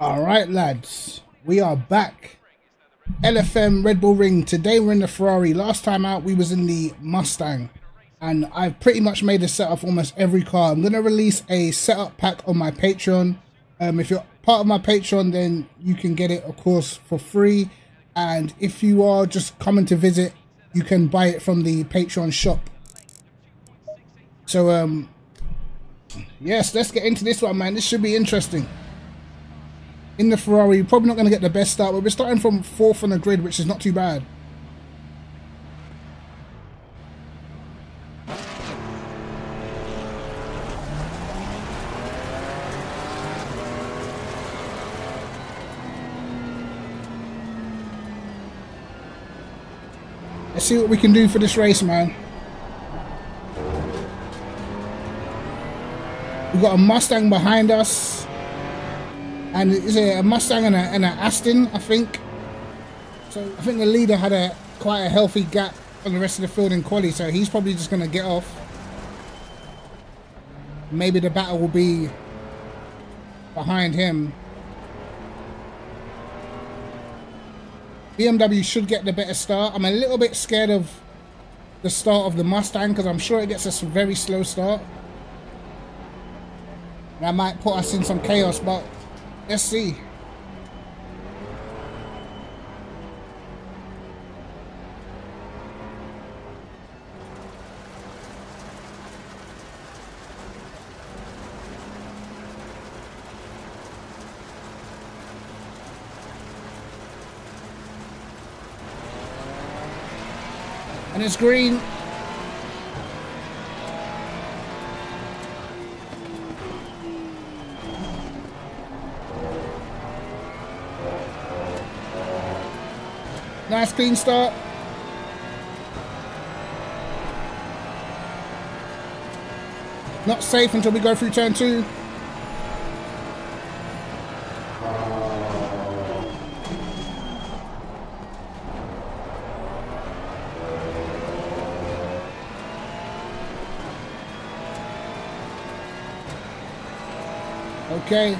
All right, lads, we are back. LFM Red Bull Ring. Today we're in the Ferrari. Last time out we was in the Mustang, and I've pretty much made a setup for almost every car. I'm gonna release a setup pack on my Patreon. If you're part of my Patreon, then you can get it, of course, for free. And if you are just coming to visit, you can buy it from the Patreon shop. So yes, let's get into this one, man. This should be interesting. In the Ferrari, probably not going to get the best start, but we're starting from 4th on the grid, which is not too bad. Let's see what we can do for this race, man. We've got a Mustang behind us. And is it a Mustang and an Aston, I think? So I think the leader had quite a healthy gap on the rest of the field in quali, so he's probably just going to get off. Maybe the battle will be behind him. BMW should get the better start. I'm a little bit scared of the start of the Mustang because I'm sure it gets us a very slow start. That might put us in some chaos, but let's see. And it's green. Nice clean start. Not safe until we go through turn 2. Okay.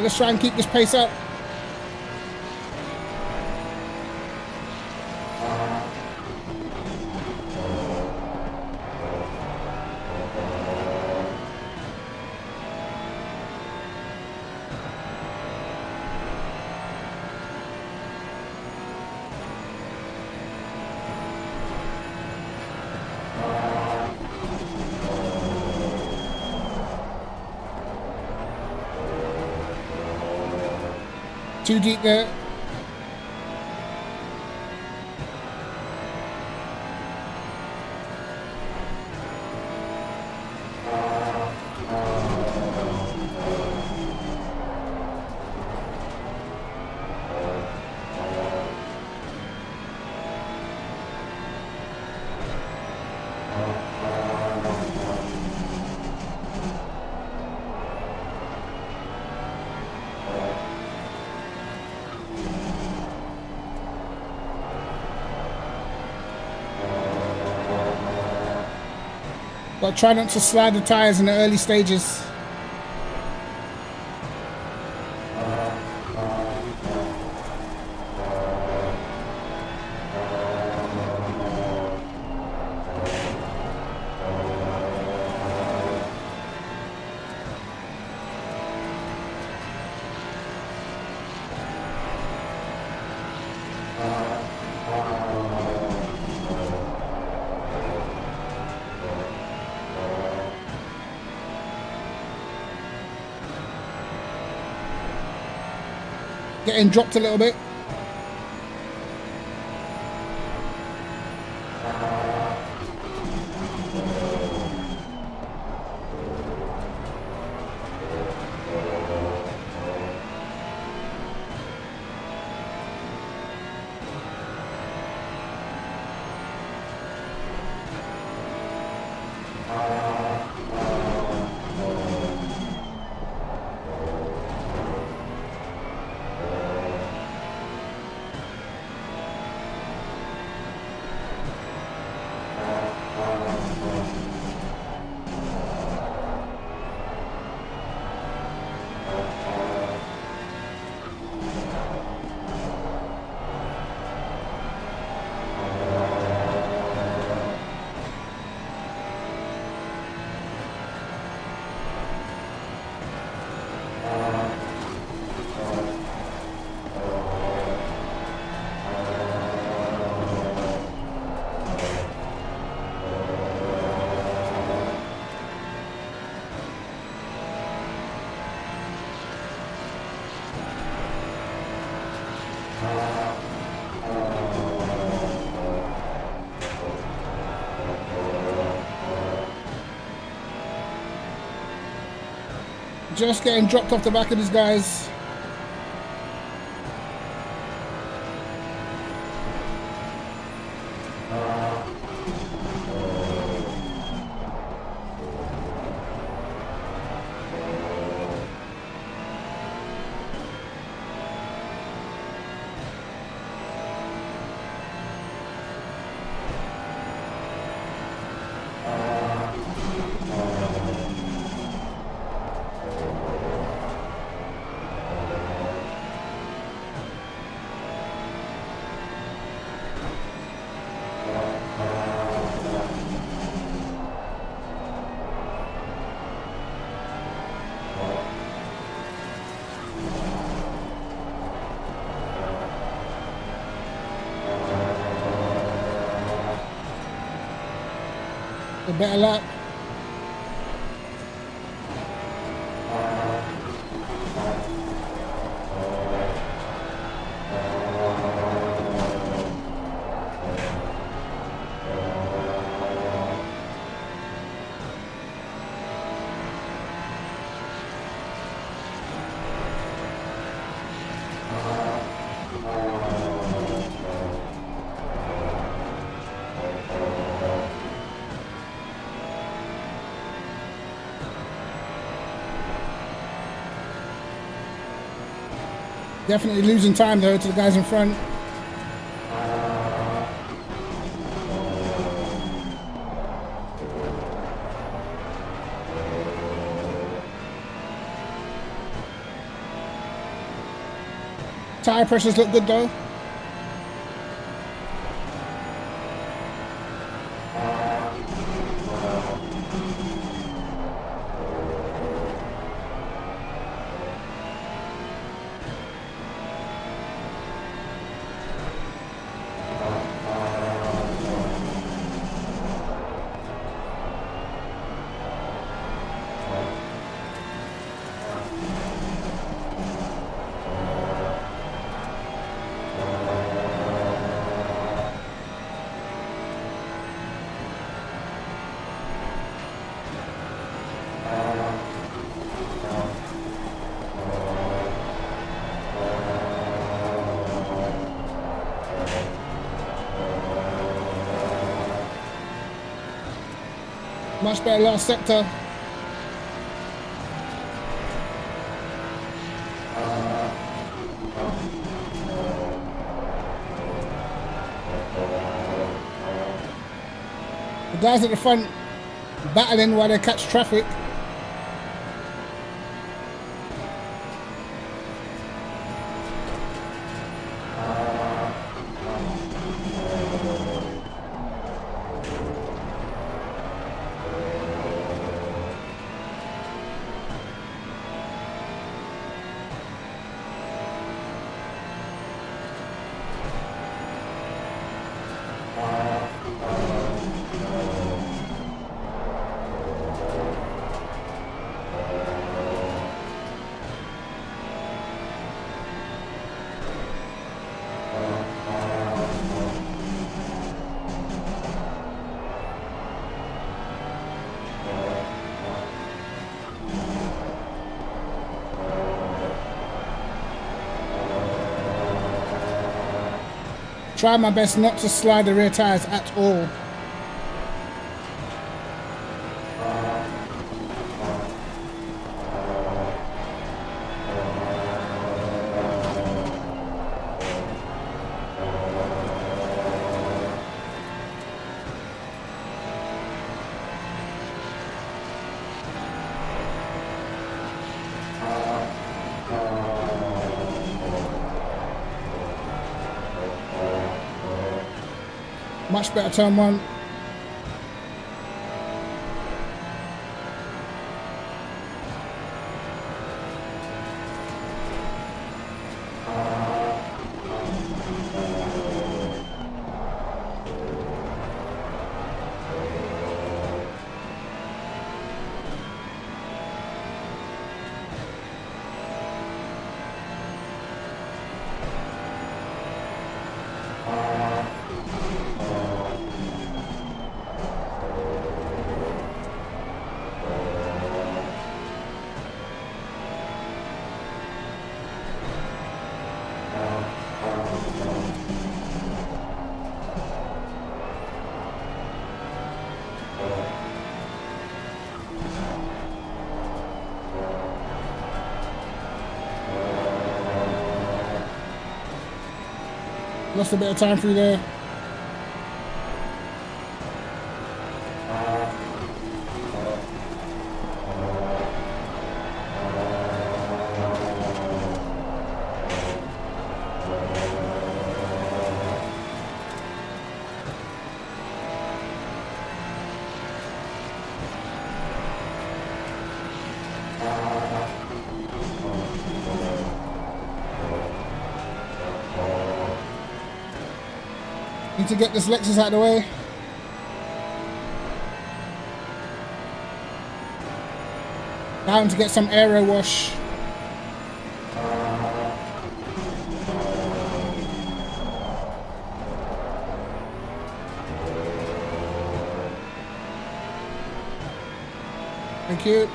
Let's try and keep this pace up. Too deep there. But try not to slide the tires in the early stages. getting dropped a little bit. Just getting dropped off the back of these guys. Better luck. Definitely losing time though to the guys in front. Tire pressures look good though. Much better last sector. The guys at the front battling while they catch traffic. Try my best not to slide the rear tires at all. Much better turn one. Lost a bit of time through there. To get this Lexus out of the way. Time to get some aero wash. Thank you.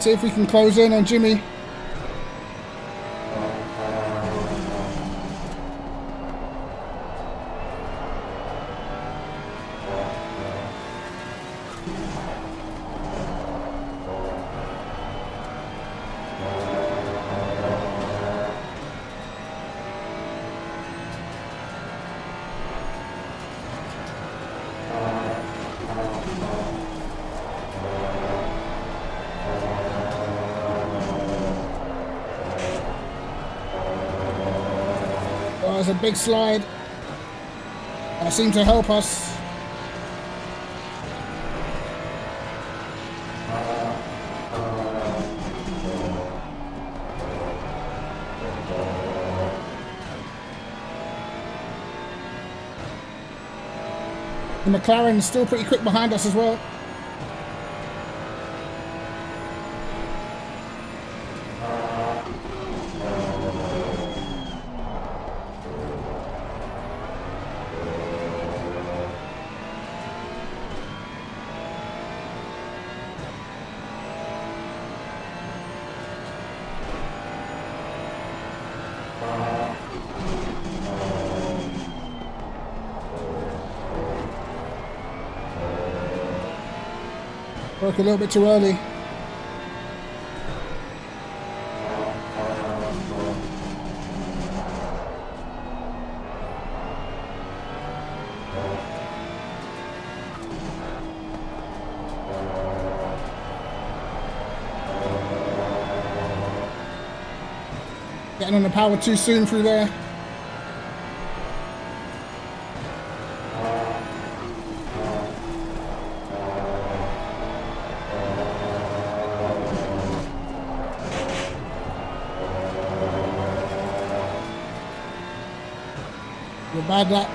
See if we can close in on Jimmy. A big slide that seemed to help us. The McLaren is still pretty quick behind us as well. Broke a little bit too early. Getting on the power too soon through there. Bad luck.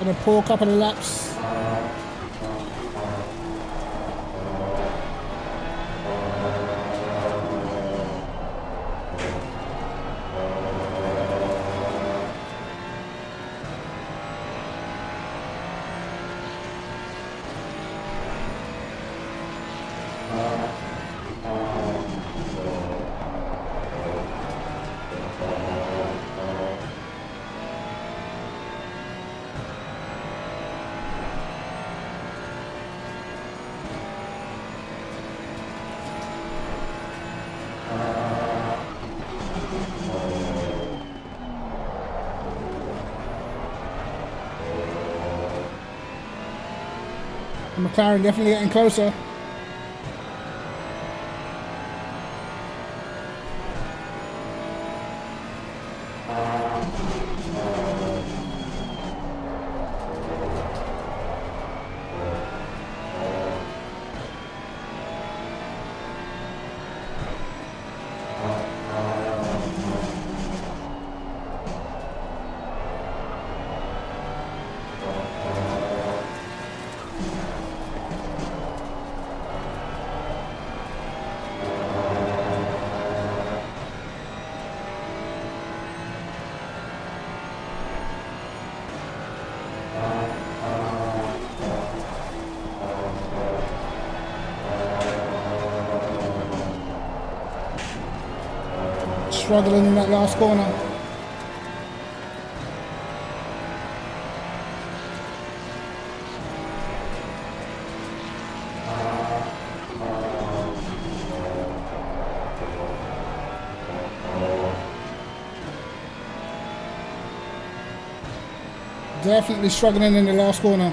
Gonna pour a couple of laps. McLaren definitely getting closer. Struggling in that last corner. Definitely struggling in the last corner.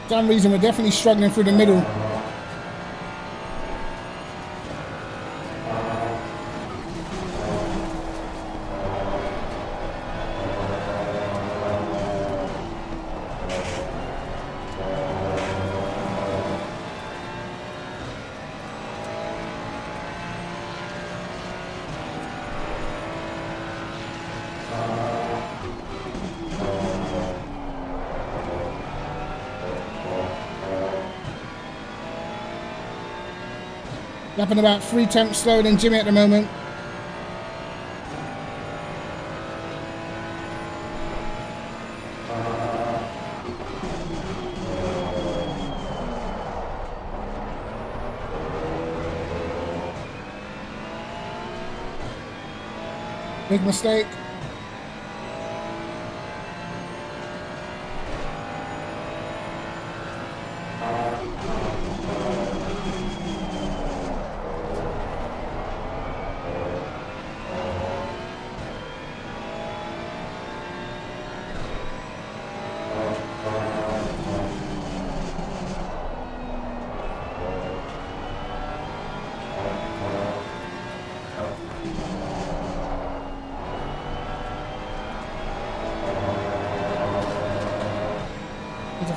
For some reason we're definitely struggling through the middle. Lapping about 3 tenths slower than Jimmy at the moment. Big mistake.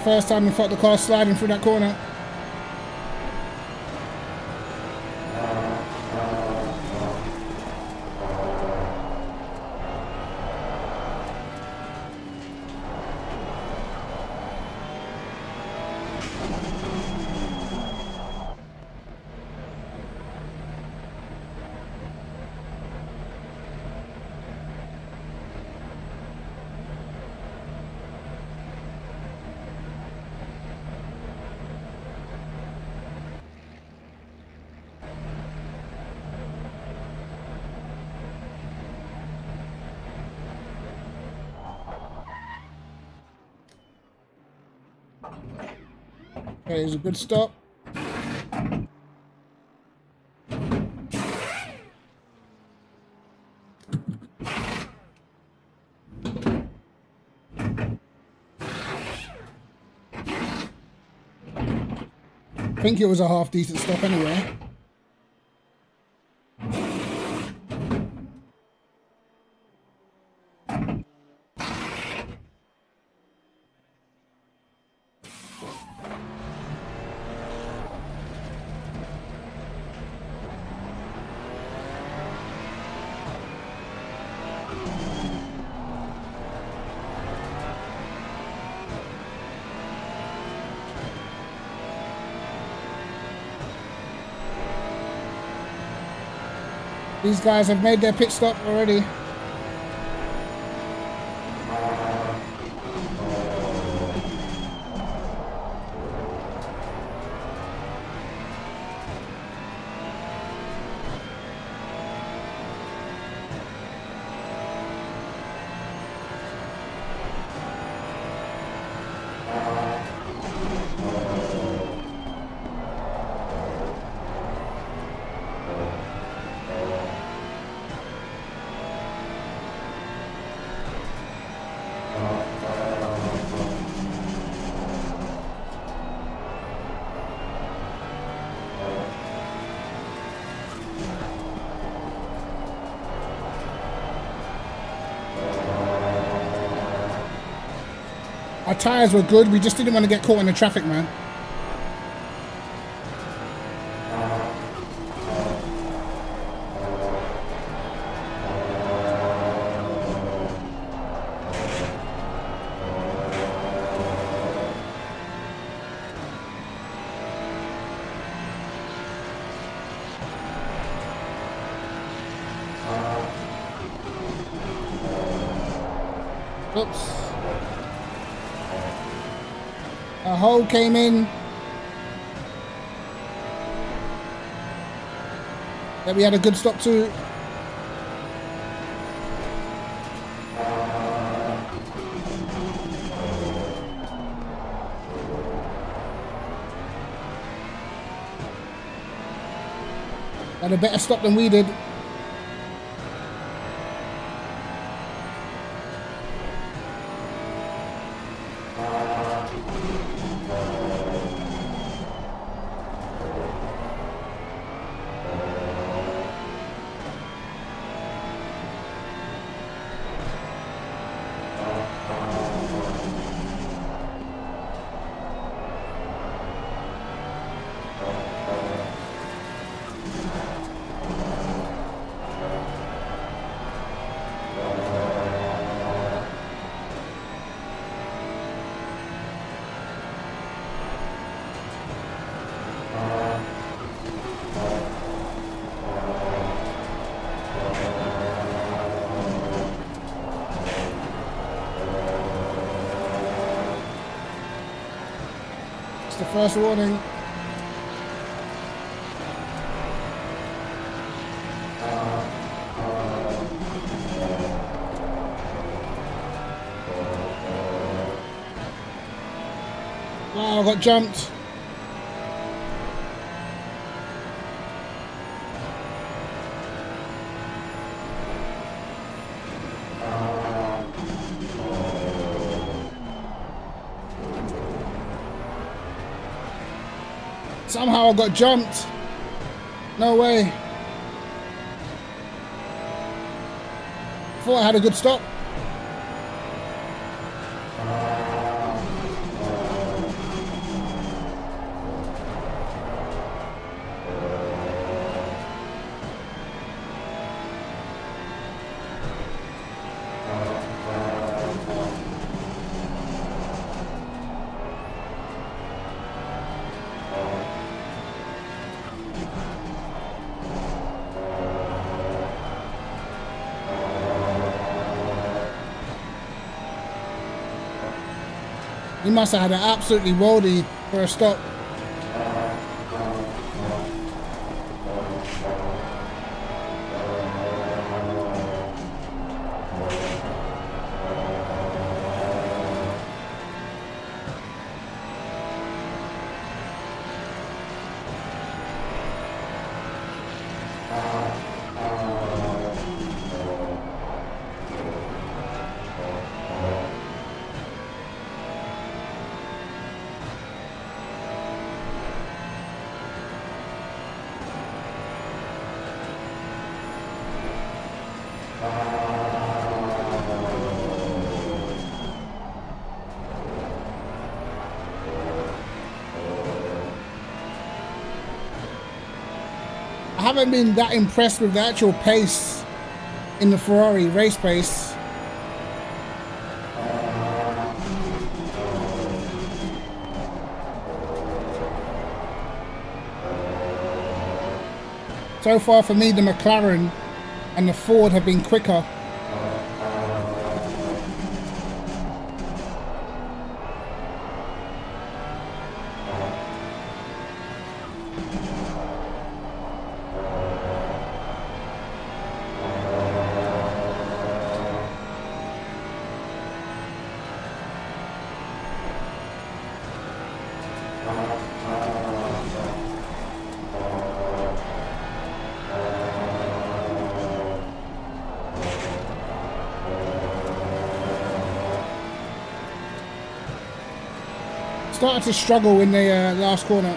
First time we fought the car sliding through that corner. That is a good stop. I think it was a half decent stop anyway. These guys have made their pit stop already. Our tyres were good, we just didn't want to get caught in the traffic, man. Oops. A hole came in that we had a good stop to. Had a better stop than we did. The first warning. Oh, I got jumped. Somehow I got jumped. No way. Thought I had a good stop. He must have had an absolutely worldie for a stop. I haven't been that impressed with the actual pace in the Ferrari race pace. So far for me, the McLaren and the Ford have been quicker. Started to struggle in the last corner.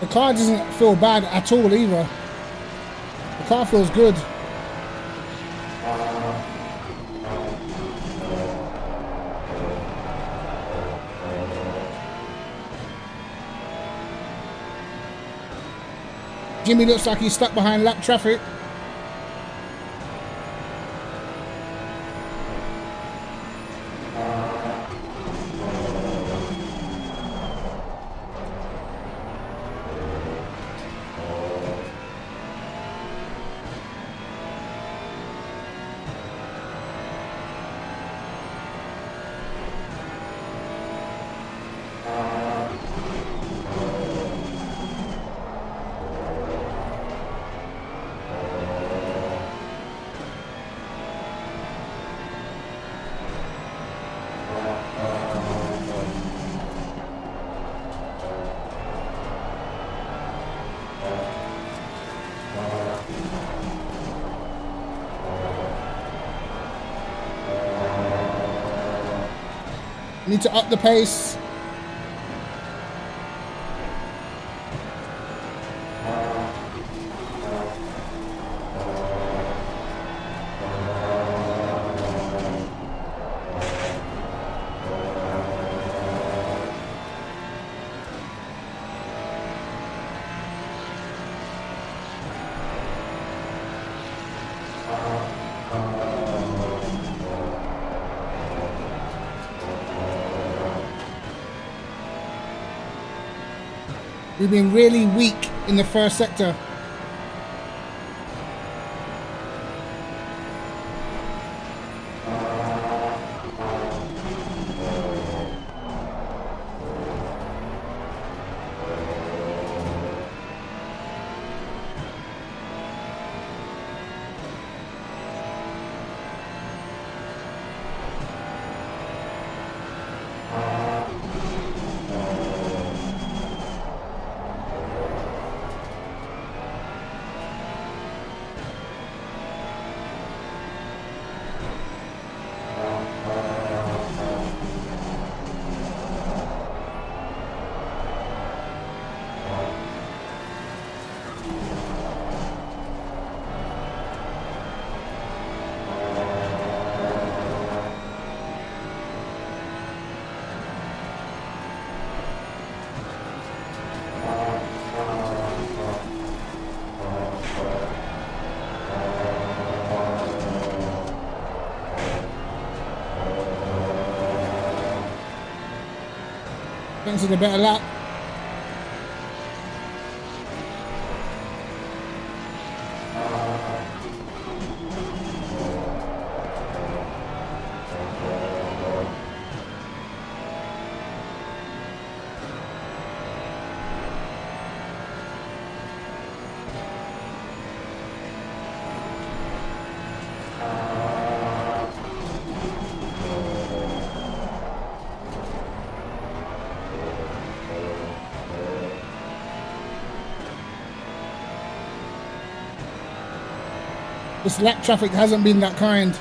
The car doesn't feel bad at all either. The car feels good. Jimmy looks like he's stuck behind lap traffic. Need to up the pace. We've been really weak in the first sector. expected a better lap. This lap traffic hasn't been that kind.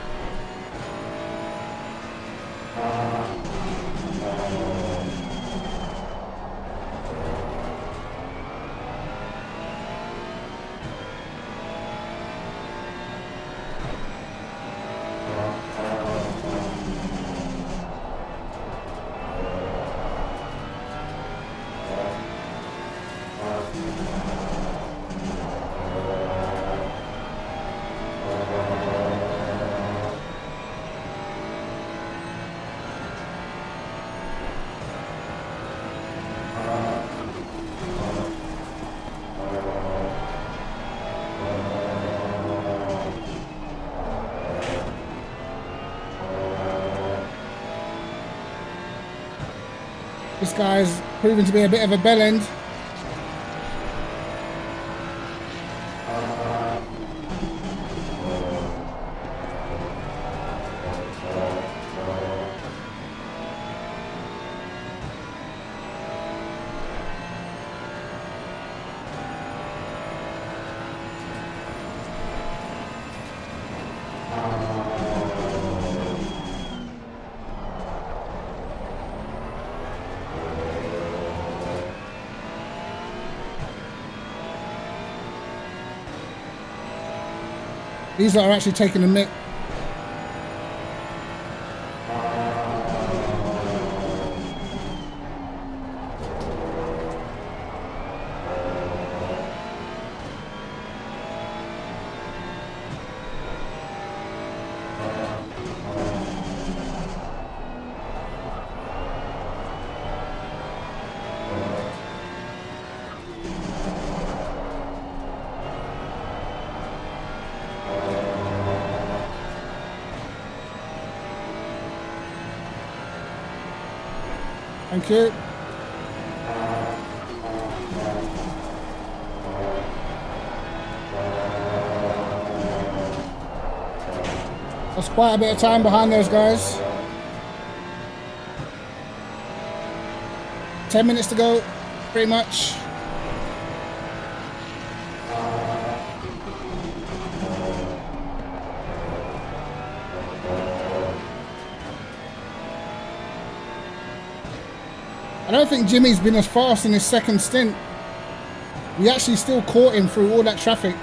This guy's proven to be a bit of a bellend. These are actually taking a mick. Thank you. That's quite a bit of time behind those guys. 10 minutes to go, pretty much. I don't think Jimmy's been as fast in his second stint. We actually still caught him through all that traffic.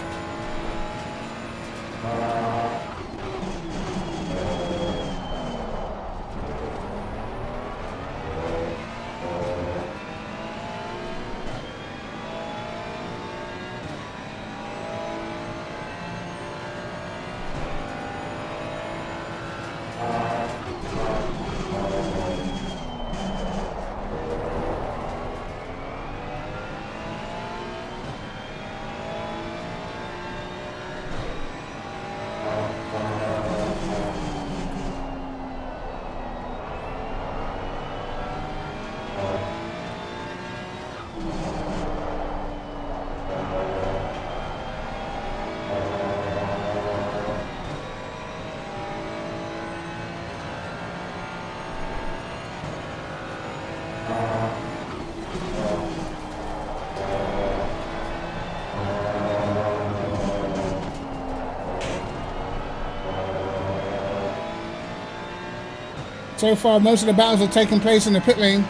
So far, most of the battles have taken place in the pit lane.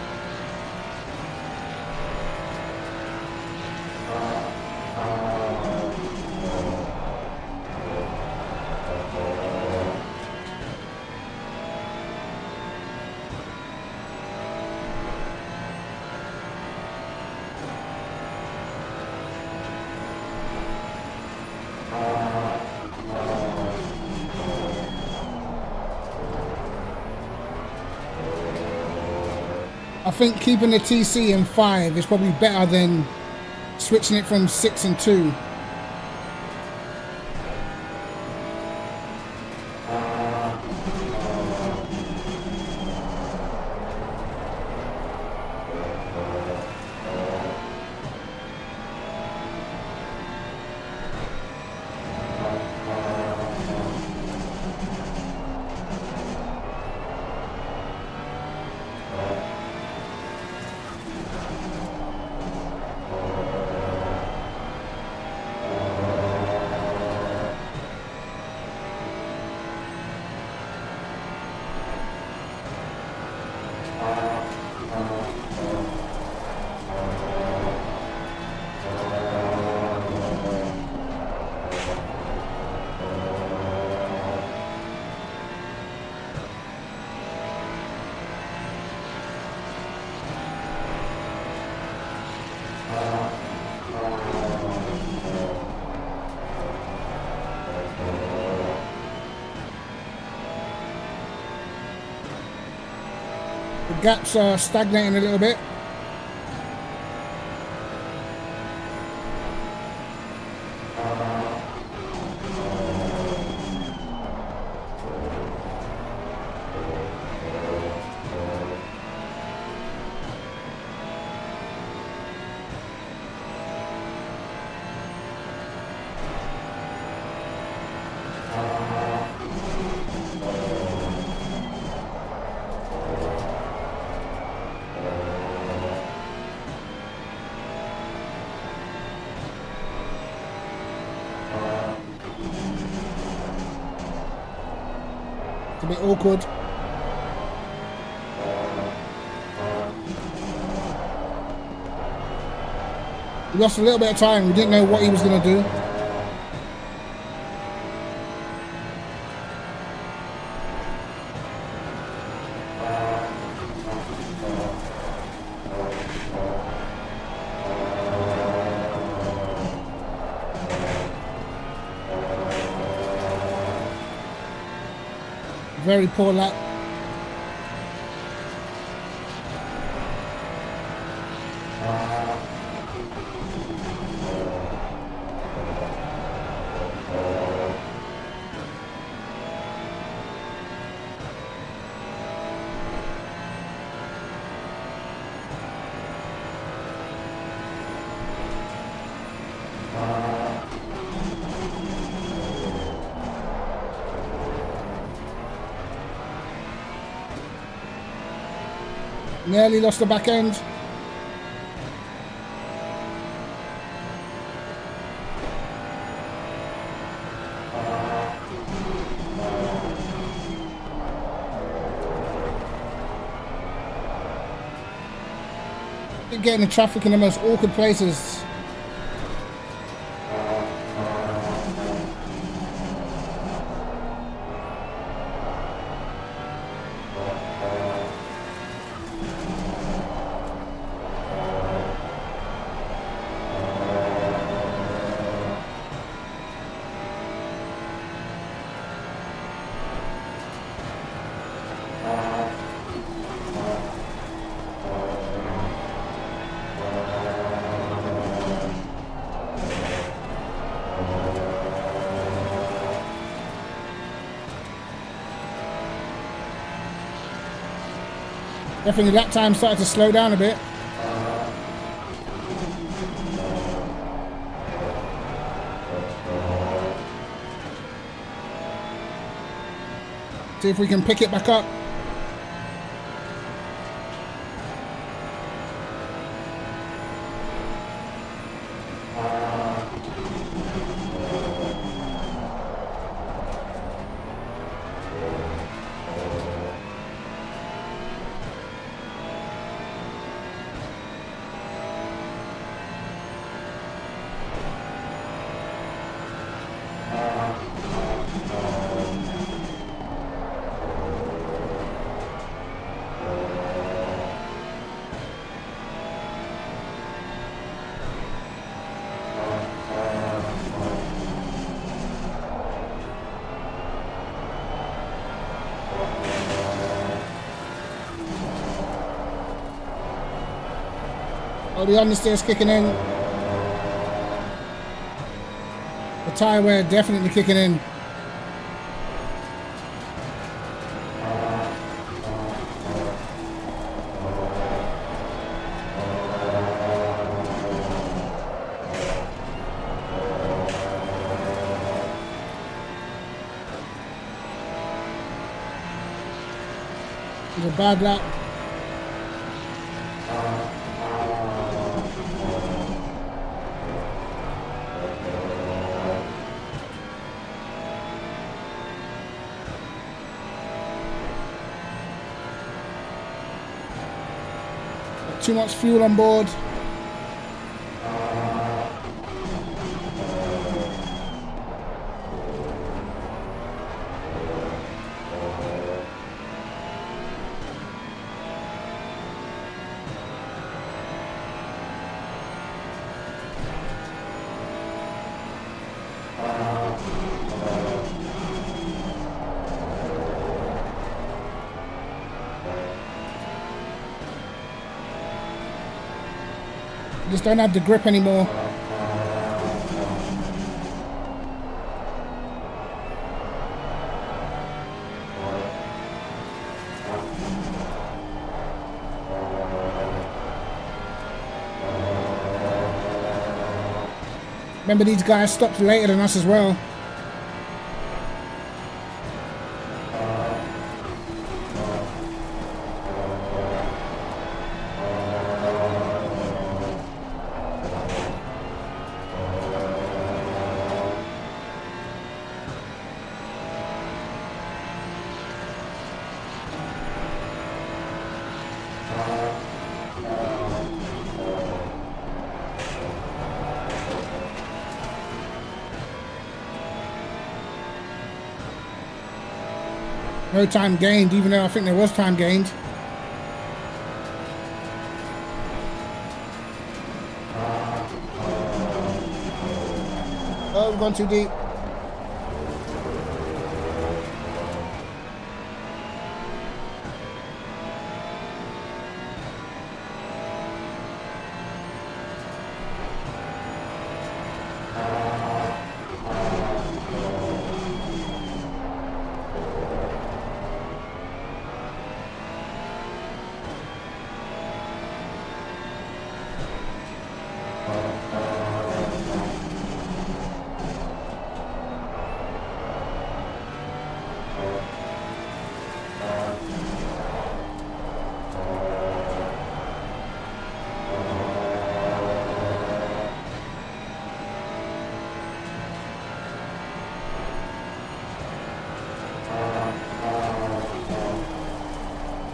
I think keeping the TC in 5 is probably better than switching it from 6 and 2. Gaps are stagnating a little bit. A bit awkward. We lost a little bit of time. We didn't know what he was going to do. Very poor lap. Nearly lost the back end. Getting the traffic in the most awkward places. Definitely lap time started to slow down a bit. See if we can pick it back up. So the understeer's kicking in. The tire wear definitely kicking in. It's a bad lap. Too much fuel on board. Just don't have the grip anymore. Remember, these guys stopped later than us as well. No time gained, even though I think there was time gained. Oh, we've gone too deep.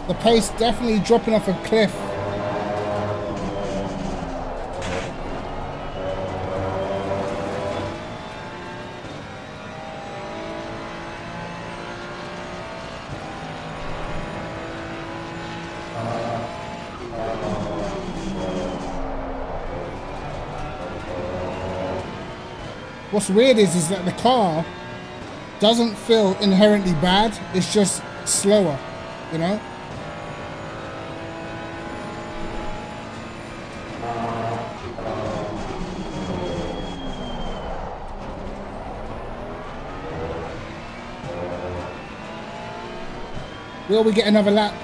The pace definitely dropping off a cliff. What's weird is that the car doesn't feel inherently bad, it's just slower, you know? Will we get another lap?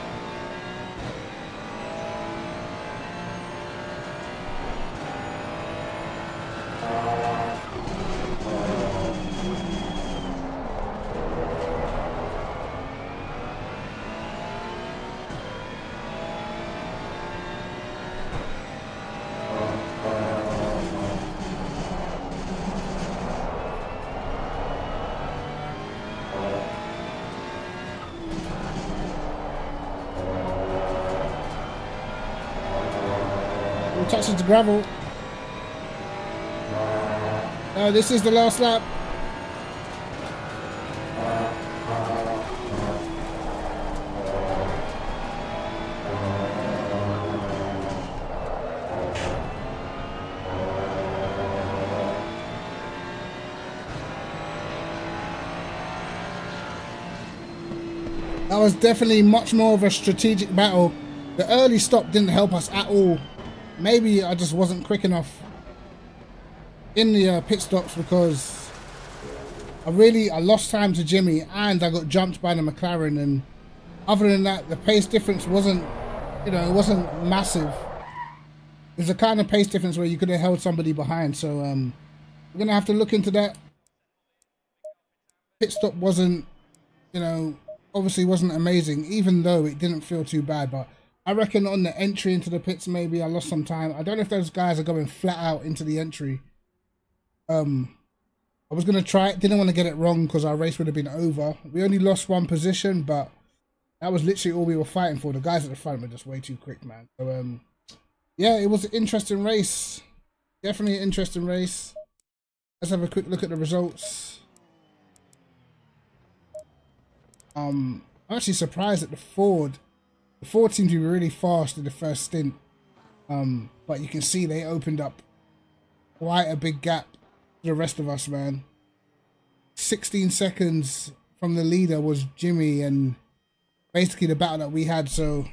Touch into gravel. Oh, this is the last lap. That was definitely much more of a strategic battle. The early stop didn't help us at all. Maybe I just wasn't quick enough in the pit stops, because I lost time to Jimmy and I got jumped by the McLaren, and other than that the pace difference wasn't, you know, it wasn't massive. It's the kind of pace difference where you could have held somebody behind. So we're gonna have to look into that. Pit stop wasn't, you know, obviously wasn't amazing, even though it didn't feel too bad. But I reckon on the entry into the pits, maybe I lost some time. I don't know if those guys are going flat out into the entry. I was going to try it. Didn't want to get it wrong because our race would have been over. We only lost one position, but that was literally all we were fighting for. The guys at the front were just way too quick, man. So, yeah, it was an interesting race. Definitely an interesting race. Let's have a quick look at the results. I'm actually surprised at the Ford. The Ford seemed to be really fast in the first stint. But you can see they opened up quite a big gap to the rest of us, man. 16 seconds from the leader was Jimmy, and basically the battle that we had. So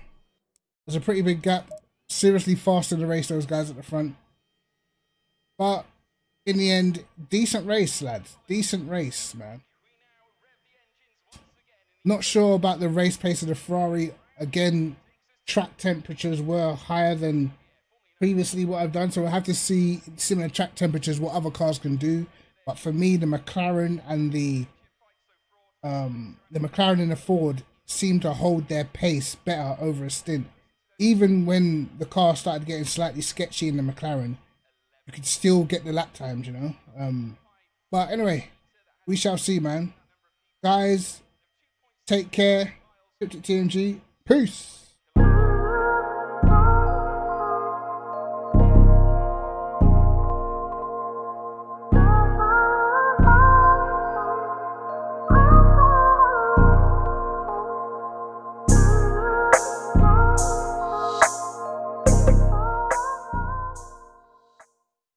there's a pretty big gap. Seriously fast in the race, those guys at the front. But in the end, decent race, lads. Decent race, man. Not sure about the race pace of the Ferrari. Again, track temperatures were higher than previously what I've done, so we'll have to see similar track temperatures, what other cars can do. But for me, the McLaren and the Ford seemed to hold their pace better over a stint. Even when the car started getting slightly sketchy in the McLaren, you could still get the lap times, you know. But anyway, we shall see, man. Guys, take care. Kryptic TMG. Peace.